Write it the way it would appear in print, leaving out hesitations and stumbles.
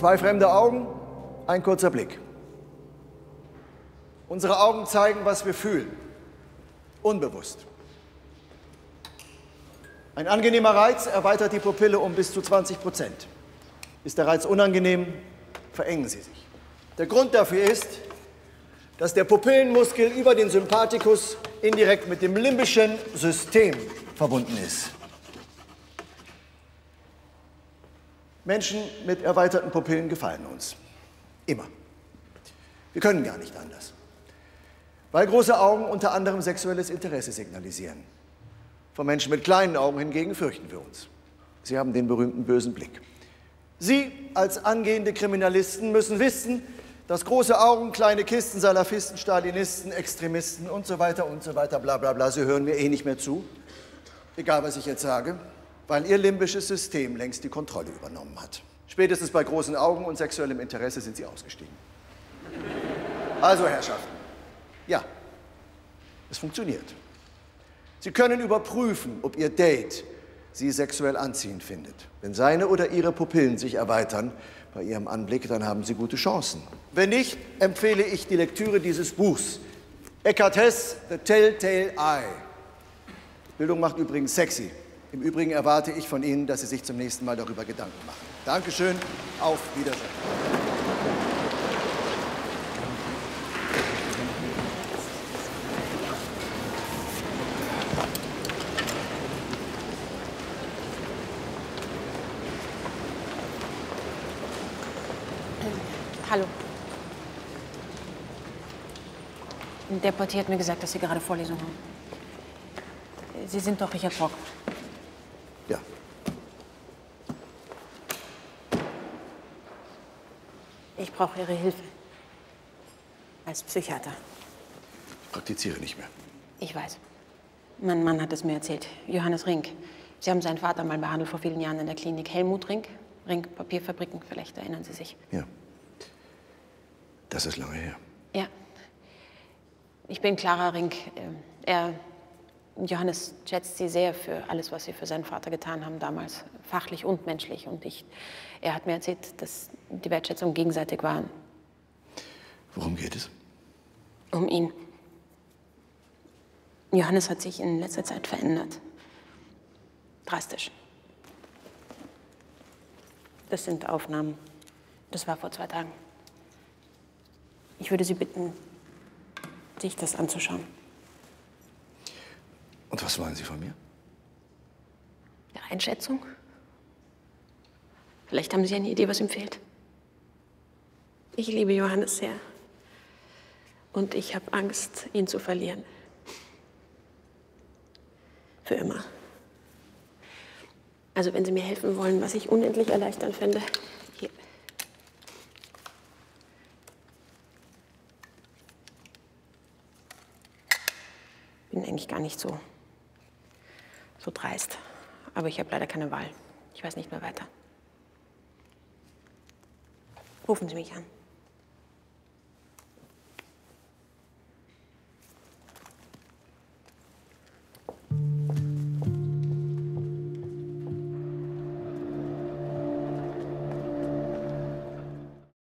Zwei fremde Augen, ein kurzer Blick. Unsere Augen zeigen, was wir fühlen. Unbewusst. Ein angenehmer Reiz erweitert die Pupille um bis zu 20%. Ist der Reiz unangenehm, verengen sie sich. Der Grund dafür ist, dass der Pupillenmuskel über den Sympathikus indirekt mit dem limbischen System verbunden ist. Menschen mit erweiterten Pupillen gefallen uns. Immer. Wir können gar nicht anders. Weil große Augen unter anderem sexuelles Interesse signalisieren. Von Menschen mit kleinen Augen hingegen fürchten wir uns. Sie haben den berühmten bösen Blick. Sie als angehende Kriminalisten müssen wissen, dass große Augen, kleine Kisten, Salafisten, Stalinisten, Extremisten und so weiter, bla bla bla, Sie hören mir eh nicht mehr zu, egal was ich jetzt sage, weil Ihr limbisches System längst die Kontrolle übernommen hat. Spätestens bei großen Augen und sexuellem Interesse sind Sie ausgestiegen. Also, Herrschaften, ja, es funktioniert. Sie können überprüfen, ob Ihr Date Sie sexuell anziehend findet. Wenn seine oder ihre Pupillen sich erweitern bei ihrem Anblick, dann haben sie gute Chancen. Wenn nicht, empfehle ich die Lektüre dieses Buchs. Eckart Hess, The Telltale Eye. Bildung macht übrigens sexy. Im Übrigen erwarte ich von Ihnen, dass Sie sich zum nächsten Mal darüber Gedanken machen. Dankeschön, auf Wiedersehen. Hallo. Ein Deputy hat mir gesagt, dass Sie gerade Vorlesung haben. Sie sind doch Richard Brock. Ja. Ich brauche Ihre Hilfe. Als Psychiater. Ich praktiziere nicht mehr. Ich weiß. Mein Mann hat es mir erzählt. Johannes Rink. Sie haben seinen Vater mal behandelt vor vielen Jahren in der Klinik. Helmut Rink. Rink Papierfabriken. Vielleicht erinnern Sie sich. Ja. Das ist lange her. Ja. Ich bin Clara Rink. Johannes schätzt Sie sehr für alles, was Sie für seinen Vater getan haben damals, fachlich und menschlich. Und er hat mir erzählt, dass die Wertschätzung gegenseitig war. Worum geht es? Um ihn. Johannes hat sich in letzter Zeit verändert. Drastisch. Das sind Aufnahmen. Das war vor 2 Tagen. Ich würde Sie bitten, sich das anzuschauen. Und was wollen Sie von mir? Eine Einschätzung? Vielleicht haben Sie eine Idee, was ihm fehlt. Ich liebe Johannes sehr. Und ich habe Angst, ihn zu verlieren. Für immer. Also wenn Sie mir helfen wollen, was ich unendlich erleichtern fände. Hier. Bin eigentlich gar nicht so dreist. Aber ich habe leider keine Wahl. Ich weiß nicht mehr weiter. Rufen Sie mich an.